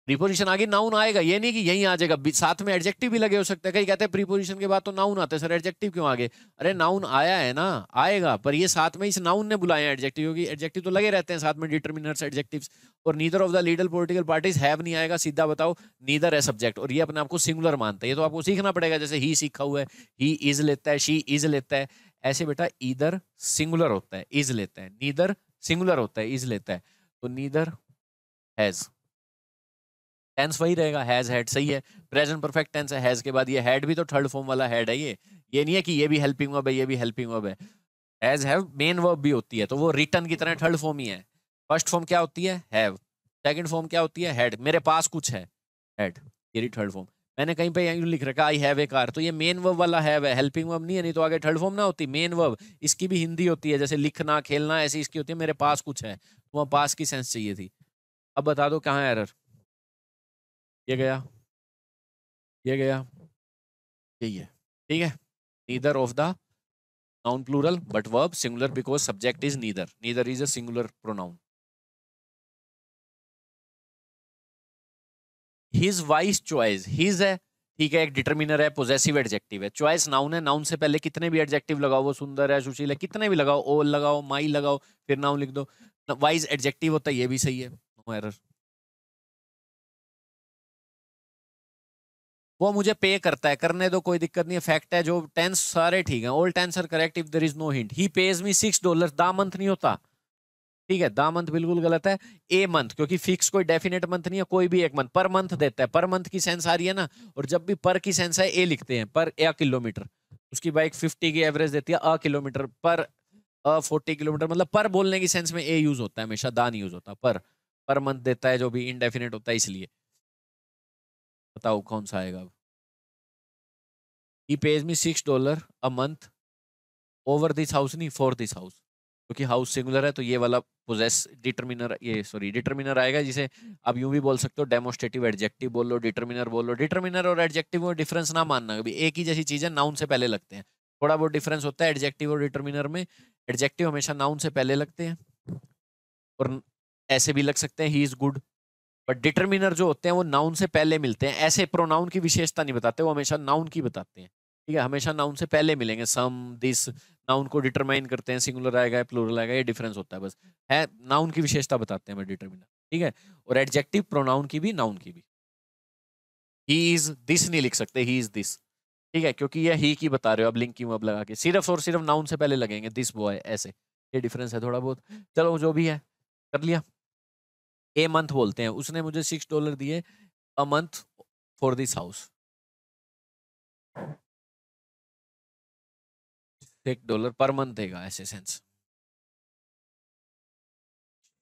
प्रीपोजिशन आगे नाउन आएगा, ये नहीं कि यहीं आ जाएगा, साथ में एडजेक्टिव भी लगे हो सकते हैं। कहीं कहते हैं प्रीपोजिशन के बाद तो नाउन आते हैं, सर एडजेक्टिव क्यों आगे? अरे नाउन आया है ना, आएगा, पर ये साथ में इस नाउन ने बुलाए हैं एडजेक्टिव, क्योंकि एडजेक्टिव तो लगे रहते हैं साथ में, डिटर्मिनर्स एडजेक्टिव्स। और neither of the leader political parties have नहीं आएगा, सीधा बताओ नीदर है सब्जेक्ट, और ये अपने आपको सिंगुलर मानता है, ये तो आपको सीखना पड़ेगा। जैसे ही सीखा हुआ है, ही इज लेता है, शी इज लेता है, ऐसे बेटा ईदर सिंगुलर होता है इज लेता है, नीदर सिंगुलर होता है इज लेता है, तो नीदर हैज, टेंस वही रहेगा, हैज हैड सही है, प्रेजेंट परफेक्ट टेंस है। हैज के बाद ये हैड भी तो थर्ड फॉर्म वाला हैड है, ये नहीं है कि ये भी हेल्पिंग वर्ब है ये भी हेल्पिंग वर्ब है। हैज हैव मेन वर्ब भी होती है, तो वो रिटर्न की तरह थर्ड फॉर्म ही है। फर्स्ट फॉर्म क्या होती है? हैव। सेकंड फॉर्म क्या होती है? हैड। मेरे पास कुछ है, हैड, ये थर्ड फॉर्म। मैंने कहीं पे यहीं लिख रखा आई हैव ए कार, तो ये मेन वर्ब वाला हैव है, हेल्पिंग वर्ब नहीं है, नहीं तो आगे थर्ड फॉर्म ना होती। मेन वर्ब इसकी भी हिंदी होती है, जैसे लिखना खेलना, ऐसी इसकी होती है मेरे पास कुछ है, तो वहाँ पास की सेंस चाहिए थी। अब बता दो कहाँ एरर? ये गया, ये गया, यही है, ठीक है। Neither of the noun plural but verb singular because subject is neither, neither is a singular pronoun. His wise choice, his है ठीक है, एक डिटर्मिनर है, पोजेसिव एडजेक्टिव है, चॉइस नाउन है, नाउन से पहले कितने भी एडजेक्टिव लगाओ, वो सुंदर है, सुशील है, कितने भी लगाओ, ओल लगाओ, माई लगाओ, फिर नाउन लिख दो। वाइज एडजेक्टिव होता है, ये भी सही है, नो एरर। वो मुझे पे करता है, करने दो कोई दिक्कत नहीं है, फैक्ट है, जो टेंस सारे ठीक है, all tense are correct if there is no hint. He pays me $6, the month नहीं होता, ठीक है, दा मंथ बिल्कुल गलत है, ए मंथ, क्योंकि फिक्स कोई डेफिनेट मंथ नहीं है, कोई भी एक मंथ, पर मंथ देता है, पर मंथ की सेंस आ रही है ना, और जब भी पर की सेंस है ए लिखते हैं, पर ए किलोमीटर, उसकी बाइक 50 की एवरेज देती है, अ किलोमीटर, पर अ 40 किलोमीटर, मतलब पर बोलने की सेंस में ए यूज होता है हमेशा, दा नहीं यूज होता। पर मंथ देता है जो भी इनडेफिनेट होता है, इसलिए बताओ कौन सा आएगा अब? He pays me $6 a month over this house, नहीं for this house, क्योंकि हाउस सिंगुलर है, तो ये वाला पोजेस डिटर्मिनर, ये सॉरी डिटर्मिनर आएगा, जिसे आप यूं भी बोल सकते हो, डेमोस्ट्रेटिव एडजेक्टिव बोलो, डिटर्मिनर बोलो। डिटर्मिनर और एडजेक्टिव में डिफरेंस ना मानना कभी, एक ही जैसी चीज़ है, नाउन से पहले लगते हैं, थोड़ा बहुत डिफरेंस होता है एडजेक्टिव और डिटर्मिनर में। एडजेक्टिव हमेशा नाउन से पहले लगते हैं, और ऐसे भी लग सकते हैं he is good, but determiner जो होते हैं वो नाउन से पहले मिलते हैं। ऐसे प्रोनाउन की विशेषता नहीं बताते, वो हमेशा नाउन की बताते हैं, ठीक है, हमेशा नाउन से पहले मिलेंगे। सम, दिस, नाउन को डिटरमाइन करते हैं, सिंगुलर आएगा प्लूरल आएगा, ये डिफरेंस होता है बस, है नाउन की विशेषता बताते हैं डिटर्मिनर, ठीक है। और एडजेक्टिव प्रोनाउन की भी नाउन की भी। ही इज दिस नहीं लिख सकते, ही इज दिस, ठीक है, क्योंकि ये ही की बता रहे हो, अब लिंक की वर्ब लगा के सिर्फ और सिर्फ नाउन से पहले लगेंगे, दिस बॉय, ऐसे, ये डिफरेंस है थोड़ा बहुत। चलो जो भी है कर लिया। ए मंथ बोलते हैं, उसने मुझे $6 दिए a month for this house, $1 per month देगा, ऐसे sense.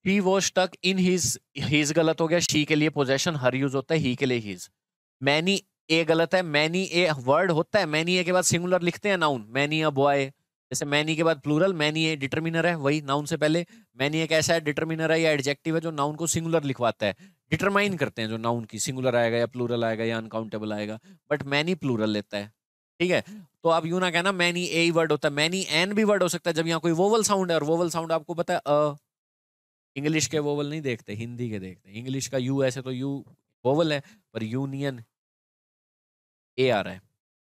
He was stuck in his, his गलत हो गया, शी के लिए पोजेशन हर यूज होता है, ही के लिए हिज। मैनी ए गलत है, मैनी ए वर्ड होता है, मैनी ए के बाद सिंगुलर लिखते हैं नाउन, मैनी अ बॉय, जैसे मैनी के बाद प्लूरल, मैनी ए डिटर्मिनर है, वही नाउन से पहले। मैनी एक ऐसा है डिटर्मिनर है या एडजेक्टिव है जो नाउन को सिंगुलर लिखवाता है, डिटरमाइन करते हैं जो नाउन की सिंगुलर आएगा या प्लूरल आएगा या अनकाउंटेबल आएगा, बट मैनी प्लूरल लेता है, ठीक है। तो आप यूँ ना कहना मैनी ए वर्ड होता है, मैनी एन भी वर्ड हो सकता है जब यहाँ कोई वोवल साउंड है, और वोवल साउंड आपको पता है इंग्लिश के वोवल नहीं देखते, हिंदी के देखते। इंग्लिश का यू ऐसे तो यू वोवल है पर यूनियन ए आ रहा है,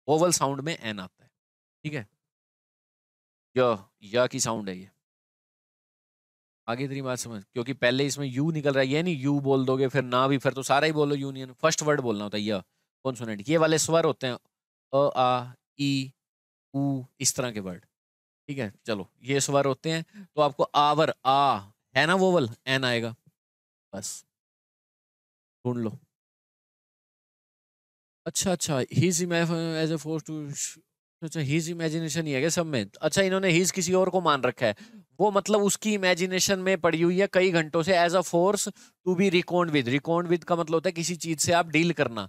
वोवल साउंड में एन आता है, ठीक है। या की साउंड है ये, आगे इतनी बात समझ, क्योंकि पहले इसमें यू निकल रहा है, ये नहीं यू बोल दोगे फिर ना भी, फिर तो सारा ही बोलो यूनियन, फर्स्ट वर्ड बोलना होता है। या कॉन्सोनेंट ये वाले स्वर होते हैं अ आ ई ऊ इस तरह के वर्ड, ठीक है। चलो ये स्वर होते हैं तो आपको आवर आ है ना वोवल, एन आएगा, बस ढूंढ लो। अच्छा his as a force to, अच्छा हिज इमेजिनेशन ही है क्या सब में? अच्छा इन्होंने हिज किसी और को मान रखा है, वो मतलब उसकी इमेजिनेशन में पड़ी हुई है कई घंटों से। As a force to be reckoned with, reckoned with का मतलब होता है किसी चीज से आप डील करना,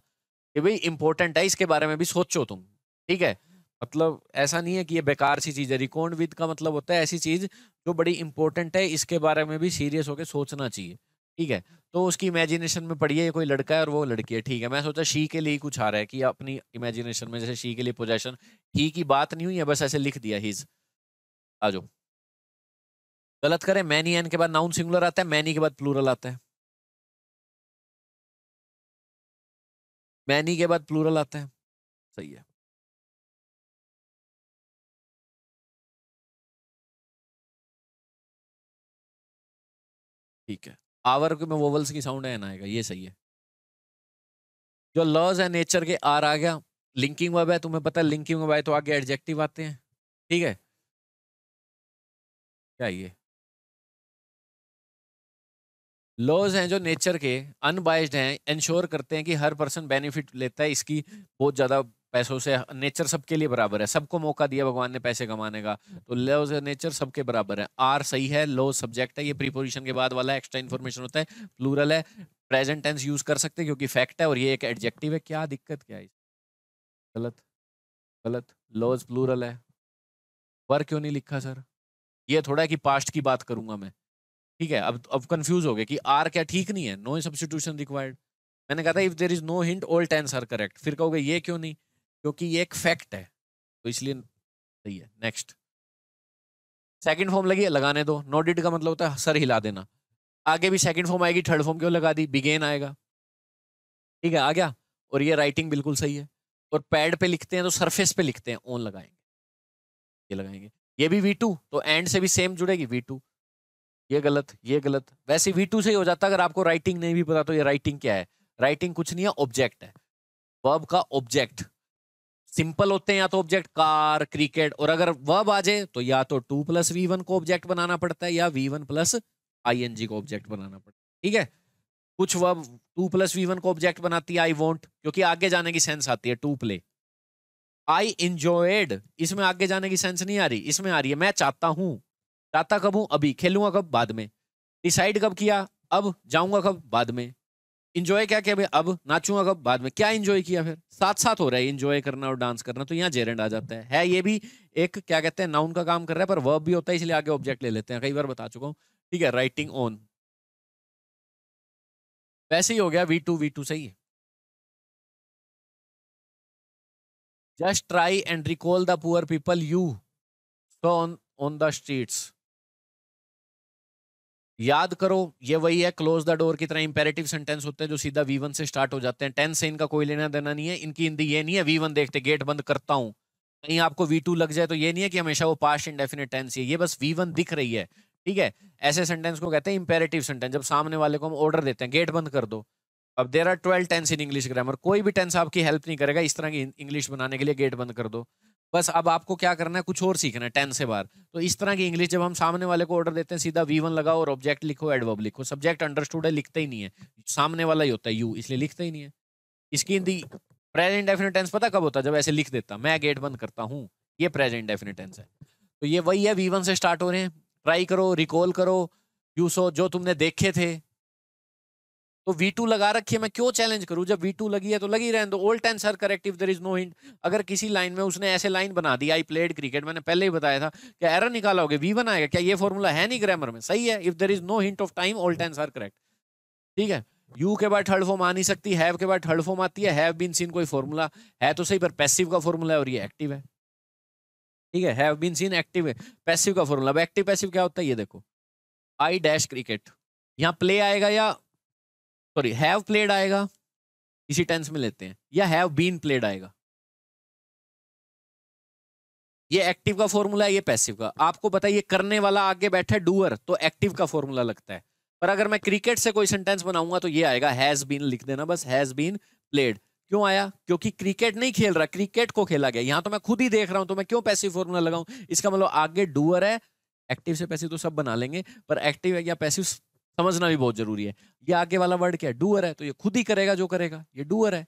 कि भाई इंपॉर्टेंट है इसके बारे में भी सोचो तुम, ठीक है। मतलब ऐसा नहीं है कि ये बेकार सी चीज है, रिकॉन्ड विद का मतलब होता है ऐसी चीज जो बड़ी इंपॉर्टेंट है, इसके बारे में भी सीरियस होकर सोचना चाहिए, ठीक है। तो उसकी इमेजिनेशन में पड़ी है, ये कोई लड़का है और वो लड़की है, ठीक है। मैं सोचा शी के लिए ही कुछ आ रहा है कि अपनी इमेजिनेशन में, जैसे शी के लिए पोजेशन, ही की बात नहीं हुई है, बस ऐसे लिख दिया हिज। आ जाओ, गलत करें, मैनी एन के बाद नाउन सिंगुलर आता है, मैनी के बाद प्लूरल आता है, मैनी के बाद प्लूरल आता है, सही है। ठीक है, आवर में वोवल्स की साउंड है ना आएगा, ये सही है। जो लॉज है नेचर के, आर आ गया। लिंकिंग वर्ब है, तुम्हें पता है लिंकिंग वर्ब है तो आगे एडजेक्टिव आते हैं, ठीक है। क्या ये लॉज हैं जो नेचर के अनबाइज्ड हैं, इंश्योर करते हैं कि हर पर्सन बेनिफिट लेता है इसकी बहुत ज़्यादा पैसों से। नेचर सबके लिए बराबर है, सबको मौका दिया भगवान ने पैसे कमाने का, तो लॉज नेचर सबके बराबर है। आर सही है, लॉज सब्जेक्ट है, ये प्रीपोजिशन के बाद वाला एक्स्ट्रा इन्फॉर्मेशन होता है, प्लूरल है, प्रेजेंट टेंस यूज कर सकते हैं क्योंकि फैक्ट है, और ये एक एडजेक्टिव है। क्या दिक्कत क्या है? गलत लॉज प्लूरल है, वर क्यों नहीं लिखा सर? ये थोड़ा है कि पास्ट की बात करूंगा मैं, ठीक है। अब कंफ्यूज हो गए कि आर क्या ठीक नहीं है, नो सब्सटीट्यूशन रिक्वायर्ड। मैंने कहा था if there is no hint all tense are correct, फिर कहोगे ये क्यों नहीं, क्योंकि ये एक फैक्ट है तो इसलिए सही है। नेक्स्ट सेकंड फॉर्म लगी है, लगाने दो। नो डिड का मतलब होता है सर हिला देना, आगे भी सेकंड फॉर्म आएगी, थर्ड फॉर्म क्यों लगा दी, बिगेन आएगा, ठीक है, आ गया। और ये राइटिंग बिल्कुल सही है। और पैड पे लिखते हैं तो सरफेस पे लिखते हैं, ऑन लगाएंगे, ये लगाएंगे। ये भी V2 तो एंड से भी सेम जुड़ेगी, V2। ये गलत वैसे V2 से ही हो जाता अगर आपको राइटिंग नहीं भी पता तो। ये राइटिंग क्या है? राइटिंग कुछ नहीं है, ऑब्जेक्ट है, वर्ब का ऑब्जेक्ट। सिंपल होते हैं या तो ऑब्जेक्ट कार, क्रिकेट, और अगर वर्ब आ जाए तो या तो 2 + V1 को ऑब्जेक्ट बनाना पड़ता है या V1 + ING को ऑब्जेक्ट बनाना पड़ता है, ठीक है। कुछ वर्ब 2 + V1 को ऑब्जेक्ट बनाती है, आई वॉन्ट, क्योंकि आगे जाने की सेंस आती है, टू प्ले। आई इंजॉयड, इसमें आगे जाने की सेंस नहीं आ रही, इसमें आ रही है मैं चाहता हूँ। चाहता कब हूँ? अभी। खेलूंगा कब? बाद में। डिसाइड कब किया? अब। जाऊँगा कब? बाद में। इंजॉय क्या किया? अब। नाचूंगा कब? बाद में। क्या इंजॉय किया? फिर साथ साथ हो रहा है इंजॉय करना और डांस करना, तो यहाँ जेरेंड आ जाता है। ये भी एक क्या कहते हैं नाउन का काम कर रहा है पर वर्ब भी होता है, इसलिए आगे ऑब्जेक्ट ले लेते हैं, कई बार बता चुका हूँ, ठीक है। राइटिंग ऑन वैसे ही हो गया, V2 सही है। Just try and recall the poor people you saw on the streets, याद करो। ये वही है क्लोज द डोर की तरह, इंपेरेटिव सेंटेंस होते हैं जो सीधा V1 से स्टार्ट हो जाते हैं, टेंस से इनका कोई लेना देना नहीं है। इनकी हिंदी ये नहीं है V1 देखते गेट बंद करता हूँ, कहीं आपको V2 लग जाए तो ये नहीं है कि हमेशा वो पास्ट इंडेफिनिट टेंस है, ये बस V1 दिख रही है, ठीक है। ऐसे सेंटेंस को कहते हैं इंपेरेटिव सेंटेंस, जब सामने वाले को हम ऑर्डर देते हैं गेट बंद कर दो। अब there are 12 tense in English grammar, कोई भी टेंस आपकी हेल्प नहीं करेगा इस तरह की इंग्लिश बनाने के लिए, गेट बंद कर दो बस। अब आपको क्या करना है? कुछ और सीखना है टेंस से बाहर। तो इस तरह की इंग्लिश जब हम सामने वाले को ऑर्डर देते हैं, सीधा V1 लगाओ और ऑब्जेक्ट लिखो, एडवर्ब लिखो। सब्जेक्ट अंडरस्टूड है, लिखते ही नहीं है, सामने वाला ही होता है यू, इसलिए लिखते ही नहीं है। इसकी हिंदी प्रेजेंट इंडेफिनिट टेंस पता कब होता है? जब ऐसे लिख देता, मैं गेट बंद करता हूँ, ये प्रेजेंट इंडेफिनिट टेंस है। तो ये वही है, V1 से स्टार्ट हो रहे हैं। ट्राई करो, रिकॉल करो, यू सो जो तुमने देखे थे, तो V2 लगा रखी है, मैं क्यों चैलेंज करूं, जब V2 लगी है तो लगी रहने दो। Old tense are correct if there is no hint. अगर किसी लाइन में उसने ऐसे लाइन बना दी आई प्लेड क्रिकेट, मैंने पहले ही बताया था कि एरर निकालोगे V1 आएगा, क्या ये फॉर्मूला है नहीं ग्रामर में, सही है। If there is no hint of time old tense are correct, ठीक है। यू के बाद थर्ड फॉर्म आ नहीं सकती, हैव के बाद थर्ड फॉर्म आती है, हैव बीन सीन कोई फॉर्मूला है तो सही, पर पैसिव का फॉर्मूला है और ये एक्टिव है, ठीक है। हैव बीन सीन एक्टिव है, पैसिव का फॉर्मूला। अब एक्टिव पैसिव क्या होता है ये देखो, आई डैश क्रिकेट, यहाँ प्ले आएगा या सॉरी हैव प्लेड आएगा, इसी टेंस में लेते हैं, या हैव बीन प्लेड आएगा। ये एक्टिव का फॉर्मूला है, ये पैसिव का। आपको बताइए करने वाला आगे बैठा है डूअर, तो एक्टिव का फॉर्मूला लगता है। पर अगर मैं क्रिकेट से कोई सेंटेंस बनाऊंगा तो ये आएगा हैज बीन, लिख देना बस, हैज बीन प्लेड। क्यों आया, क्योंकि क्रिकेट नहीं खेल रहा, क्रिकेट को खेला गया। यहाँ तो मैं खुद ही देख रहा हूँ, तो मैं क्यों पैसिव फॉर्मूला लगाऊं। इसका मतलब आगे डूअर है, एक्टिव से पैसिव तो सब बना लेंगे, पर एक्टिव या पैसिव समझना भी बहुत जरूरी है। ये आगे वाला वर्ड क्या है, डूअर है, तो ये खुद ही करेगा जो करेगा, ये डूअर है,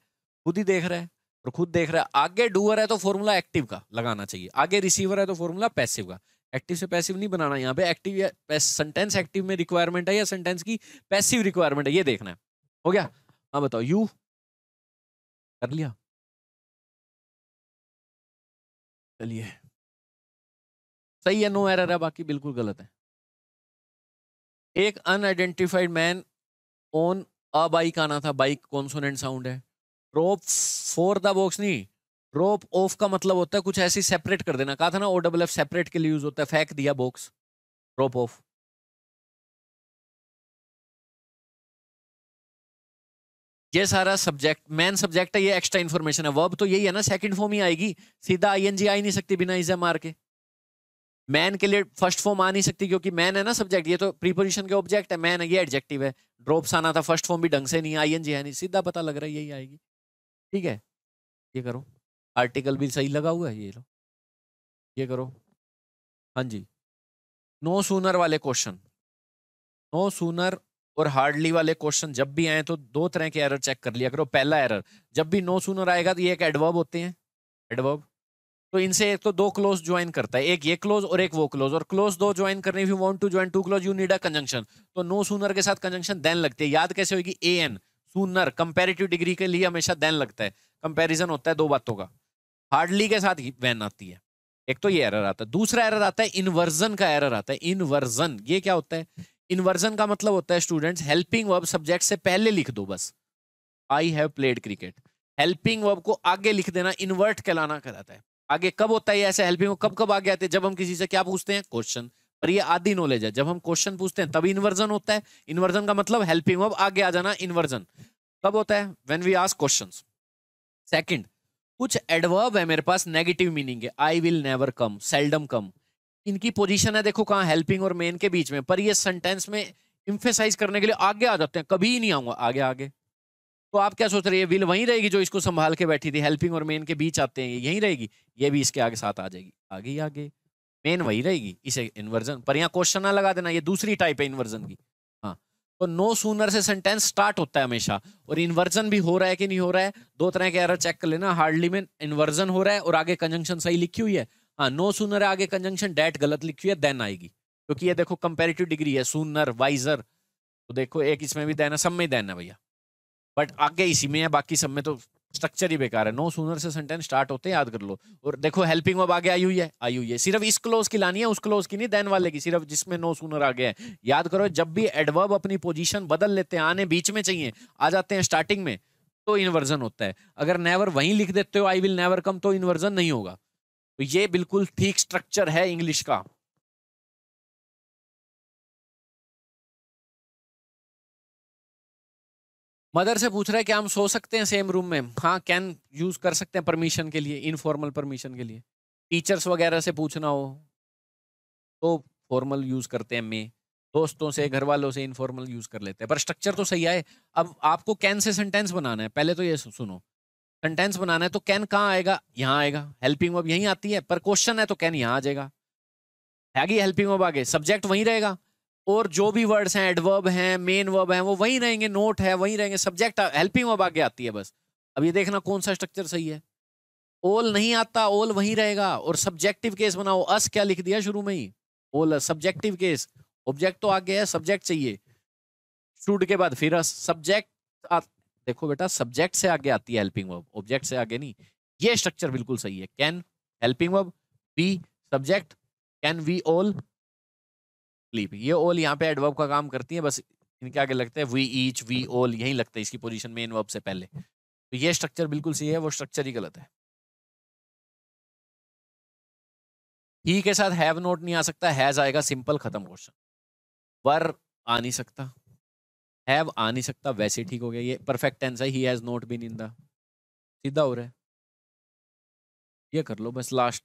खुद ही देख रहा है और खुद देख रहा है। आगे डूअर है तो फॉर्मूला एक्टिव का लगाना चाहिए, आगे रिसीवर है तो फॉर्मूला पैसिव का। एक्टिव से पैसिव नहीं बनाना यहाँ पे, एक्टिव या सेंटेंस एक्टिव में रिक्वायरमेंट है या सेंटेंस की पैसिव रिक्वायरमेंट है, ये देखना है। हो गया, हाँ बताओ, यू कर लिया, चलिए सही है, नो एरर है, बाकी बिल्कुल गलत है। एक unidentified man on a bike आना था, बाइक कॉन्सोनेंट साउंड है। रोप फॉर द बॉक्स नहीं, रोप ऑफ का मतलब होता है कुछ ऐसे सेपरेट कर देना, कहा था ना OFF सेपरेट के लिए यूज होता है, फेंक दिया बॉक्स, रोप ऑफ। ये सारा सब्जेक्ट मैन सब्जेक्ट है, ये एक्स्ट्रा इंफॉर्मेशन है। वर्ब तो यही है ना, सेकंड फॉर्म ही आएगी, सीधा ING आ ही नहीं सकती बिना इज मार के। मैन के लिए फर्स्ट फॉर्म आ नहीं सकती क्योंकि मैन है ना सब्जेक्ट, ये तो प्रीपोजिशन के ऑब्जेक्ट है, मैन है, ये एडजेक्टिव है। ड्रॉप्स आना था, फर्स्ट फॉर्म भी ढंग से नहीं, ING है नहीं, सीधा पता लग रहा है यही आएगी, ठीक है। ये करो, आर्टिकल भी सही लगा हुआ है, ये लो, ये करो, हाँ जी। नो सूनर वाले क्वेश्चन, नो सूनर और हार्डली वाले क्वेश्चन जब भी आए तो दो तरह के एरर चेक कर लिया करो। पहला एरर, जब भी नो सूनर आएगा तो ये एक एडवर्ब होते हैं, एडवर्ब, तो इनसे एक तो दो क्लोज ज्वाइन करता है, एक ये क्लोज और एक वो क्लोज, और क्लोज दो ज्वाइन करने if you want to join two close you need a conjunction. तो नो सूनर के साथ कंजंक्शन देन लगती है, याद कैसे होगी, AN सूनर, कंपैरेटिव डिग्री के लिए हमेशा देन लगता है, कंपैरिजन होता है दो बातों का। हार्डली के साथ वैन आती है, एक तो ये एरर आता है। दूसरा एरर आता है इन्वर्जन का एरर आता है, इन्वर्जन ये क्या होता है, इन्वर्जन का मतलब होता है स्टूडेंट्स हेल्पिंग वर्ब सब्जेक्ट से पहले लिख दो बस, I have played cricket, helping verb को आगे लिख देना इन्वर्ट कहलाना कराता है। आगे कब होता है ऐसे हेल्पिंग, कब कब आगे आते हैं, जब हम किसी से क्या पूछते हैं, क्वेश्चन, पर ये आधी नॉलेज है, जब हम क्वेश्चन पूछते हैं तभी इन्वर्जन होता है। इन्वर्जन का मतलब हेल्पिंग वर्ब आगे आ जाना, इन्वर्जन कब होता है, when we ask questions. Second, कुछ एडवर्ब है मेरे पास नेगेटिव मीनिंग है, I will never come, seldom come, इनकी पोजीशन है देखो कहाँ, हेल्पिंग और मेन के बीच में, पर ये सेंटेंस में इंफेसाइज करने के लिए आगे आ जाते हैं, कभी ही नहीं आऊंगा आगे आगे। तो आप क्या सोच रहे हैं, विल वहीं रहेगी जो इसको संभाल के बैठी थी, हेल्पिंग और मेन के बीच आते हैं, यहीं रहेगी, ये भी इसके आगे साथ आ जाएगी, आगे ही आगे, मेन वही रहेगी, इसे इन्वर्जन, पर यहाँ क्वेश्चन ना लगा देना, ये दूसरी टाइप है इन्वर्जन की। हाँ, तो नो सूनर से सेंटेंस स्टार्ट होता है हमेशा, और इन्वर्जन भी हो रहा है कि नहीं हो रहा है, दो तरह के एरर चेक कर लेना। हार्डली में इन्वर्जन हो रहा है और आगे कंजंक्शन सही लिखी हुई है, हाँ नो सूनर आगे कंजंक्शन डैट गलत लिखी हुई है, देन आएगी, क्योंकि ये देखो कंपेरेटिव डिग्री है, सूनर वाइजर, तो देखो एक इसमें भी देन है, सब में देन है भैया, बट आगे इसी में है, बाकी सब में तो स्ट्रक्चर ही बेकार है। नो सूनर से सेंटेंस स्टार्ट होते हैं, याद कर लो, और देखो हेल्पिंग वर्ब आगे आई हुई है, आई हुई है, सिर्फ इस क्लोज की लानी है, उस क्लोज की नहीं, देन वाले की, सिर्फ जिसमें नो सूनर आगे है। याद करो, जब भी एडवर्ब अपनी पोजीशन बदल लेते हैं, आने बीच में चाहिए, आ जाते हैं स्टार्टिंग में, तो इन्वर्जन होता है। अगर नेवर वहीं लिख देते हो, आई विल नेवर कम, तो इन्वर्जन नहीं होगा। तो ये बिल्कुल ठीक स्ट्रक्चर है इंग्लिश का। मदर से पूछ रहा है कि हम सो सकते हैं सेम रूम में, हाँ कैन यूज कर सकते हैं परमिशन के लिए, इनफॉर्मल परमिशन के लिए। टीचर्स वगैरह से पूछना हो तो फॉर्मल यूज करते हैं में, दोस्तों से, घर वालों से इनफॉर्मल यूज कर लेते हैं, पर स्ट्रक्चर तो सही है। अब आपको कैन से सेंटेंस बनाना है, पहले तो ये सुनो, सेंटेंस बनाना है तो कैन कहाँ आएगा, यहाँ आएगा, हेल्पिंग वर्ब यहीं आती है, पर क्वेश्चन है तो कैन यहाँ आ जाएगा, हैगी हेल्पिंग वर्ब आगे, सब्जेक्ट वहीं रहेगा, और जो भी वर्ड्स हैं, एडवर्ब हैं, मेन वर्ब हैं, वो वहीं रहेंगे, नोट है वहीं रहेंगे, सब्जेक्ट हेल्पिंग वर्ब आगे आती है बस। अब ये देखना कौन सा स्ट्रक्चर सही है। ऑल नहीं आता, ऑल वहीं रहेगा, और सब्जेक्टिव केस बनाओ, अस क्या लिख दिया शुरू में ही, ऑल सब्जेक्टिव केस, ऑब्जेक्ट तो आगे है, सब्जेक्ट चाहिए, शुड के बाद फिर सब्जेक्ट, देखो बेटा सब्जेक्ट से आगे आती है हेल्पिंग वर्ब, ऑब्जेक्ट से आगे नहीं। ये स्ट्रक्चर बिल्कुल सही है, can helping verb, be subject, can we all sleep. ये ऑल यहाँ पे एडवर्ब का काम करती है, बस इनके आगे लगता है वी ईच, वी ऑल, यही लगता है इसकी पोजीशन मेन वर्ब से पहले। तो ये स्ट्रक्चर बिल्कुल सही है, वो स्ट्रक्चर ही गलत है। ही के साथ हैव नोट नहीं आ सकता, हैज आएगा, सिंपल खत्म क्वेश्चन। वर आ नहीं सकता, हैव आ नहीं सकता, वैसे ठीक हो गया, ये परफेक्ट टेंस है। He has not been in the, सीधा हो रहा है, ये कर लो बस लास्ट।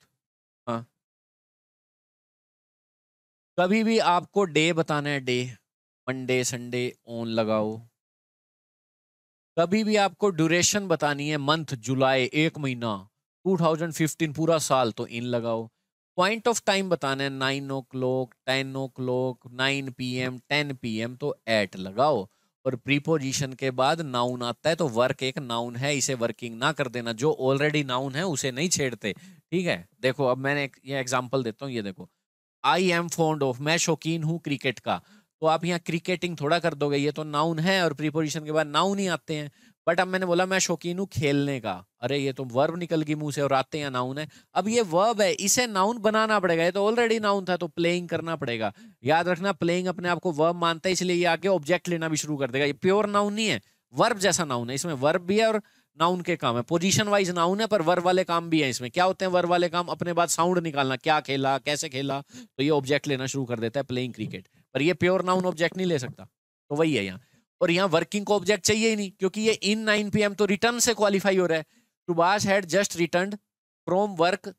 हाँ, कभी भी आपको डे बताना है, डे मंडे संडे ऑन लगाओ। कभी भी आपको ड्यूरेशन बतानी है, मंथ जुलाई, एक महीना 2015 पूरा साल, तो इन लगाओ। पॉइंट ऑफ टाइम बताना है, 9 o'clock, 10 o'clock, 9 PM, 10 PM, तो एट लगाओ। और प्रीपोजिशन के बाद नाउन आता है, तो वर्क एक नाउन है, इसे वर्किंग ना कर देना, जो ऑलरेडी नाउन है उसे नहीं छेड़ते, ठीक है। देखो अब मैंने ये एग्जाम्पल देता हूँ, ये देखो आई एम फॉन्ड ऑफ, मैं शौकीन हूँ क्रिकेट का, तो आप यहाँ क्रिकेटिंग थोड़ा कर दोगे, ये तो नाउन है और प्रीपोजिशन के बाद नाउन ही आते हैं। बट अब मैंने बोला मैं शौकीन हूँ खेलने का, अरे ये तो वर्ब निकल गई मुँह से, और आते हैं नाउन है, अब ये वर्ब है, इसे नाउन बनाना पड़ेगा, ये तो ऑलरेडी नाउन था, तो प्लेइंग करना पड़ेगा। याद रखना प्लेइंग अपने आप को वर्ब मानता है, इसलिए ये आगे ऑब्जेक्ट लेना भी शुरू कर देगा। ये प्योर नाउन नहीं है, वर्ब जैसा नाउन है, इसमें वर्ब भी है और नाउन के काम है, पोजीशन वाइज नाउन है पर वर्ब वाले काम भी है इसमें। क्या होते हैं वर्ब वाले काम? अपने बाद साउंड निकालना, क्या खेला, कैसे खेला, तो ये ऑब्जेक्ट लेना शुरू कर देता है, प्लेइंग क्रिकेट। पर ये प्योर नाउन ऑब्जेक्ट नहीं ले सकता, तो वही है यहाँ। और यहाँ वर्किंग को ऑब्जेक्ट चाहिए ही नहीं, क्योंकि ये इन 9 PM तो रिटर्न से क्वालिफाई हो रहा है। Subhash had just returned from work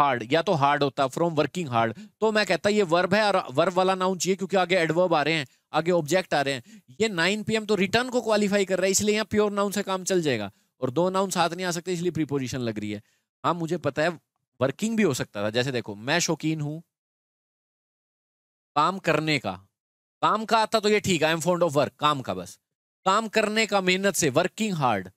hard, या तो हार्ड होता फ्रॉम वर्किंग हार्ड, तो मैं कहता ये वर्ब है और वर्ब वाला नाउन चाहिए, क्योंकि आगे एडवर्ब आ रहे हैं, आगे ऑब्जेक्ट आ रहे हैं। ये 9 PM तो रिटर्न को क्वालिफाई कर रहा है, इसलिए यहाँ प्योर नाउन से काम चल जाएगा। और दो नाउन साथ नहीं आ सकते, इसलिए प्रीपोजिशन लग रही है। हाँ मुझे पता है वर्किंग भी हो सकता था, जैसे देखो मैं शौकीन हूँ काम करने का, काम का आता तो ये ठीक है, I am fond of work, काम का, बस काम करने का मेहनत से, वर्किंग हार्ड।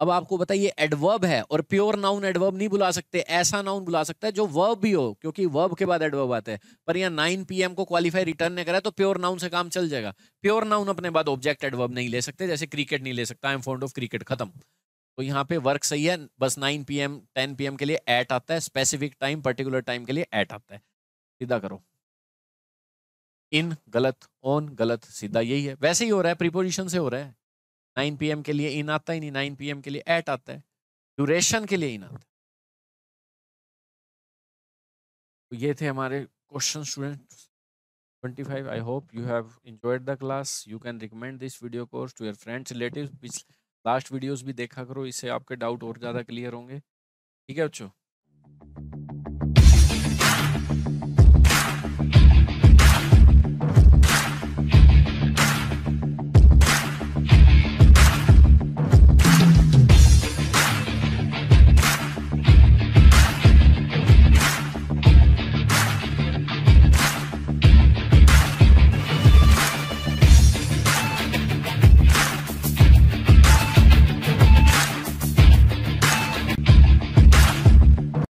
अब आपको बताइए एडवर्ब है और प्योर नाउन एडवर्ब नहीं बुला सकते, ऐसा नाउन बुला सकता है जो वर्ब भी हो, क्योंकि वर्ब के बाद एडवर्ब आते हैं। पर यहाँ 9 PM को क्वालिफाई रिटर्न ने करा, तो प्योर नाउन से काम चल जाएगा। प्योर नाउन अपने बाद ऑब्जेक्ट एडवर्ब नहीं ले सकते, जैसे क्रिकेट नहीं ले सकता, I am fond of cricket, खत्म। तो यहाँ पे वर्क सही है, बस 9 PM 10 PM के लिए एट आता है, स्पेसिफिक टाइम पर्टिकुलर टाइम के लिए एट आता है, सीधा करो। इन गलत, ऑन गलत, सीधा यही है, वैसे ही हो रहा है, प्रीपोजिशन से हो रहा है। 9 PM के लिए इन आता ही नहीं, 9 PM के लिए एट आता है, ड्यूरेशन के लिए इन आता है। तो ये थे हमारे question students 25। I hope you have enjoyed the class, you can recommend this video course to your friends relatives. Last videos भी देखा करो, इससे आपके डाउट और ज़्यादा क्लियर होंगे, ठीक है बच्चों।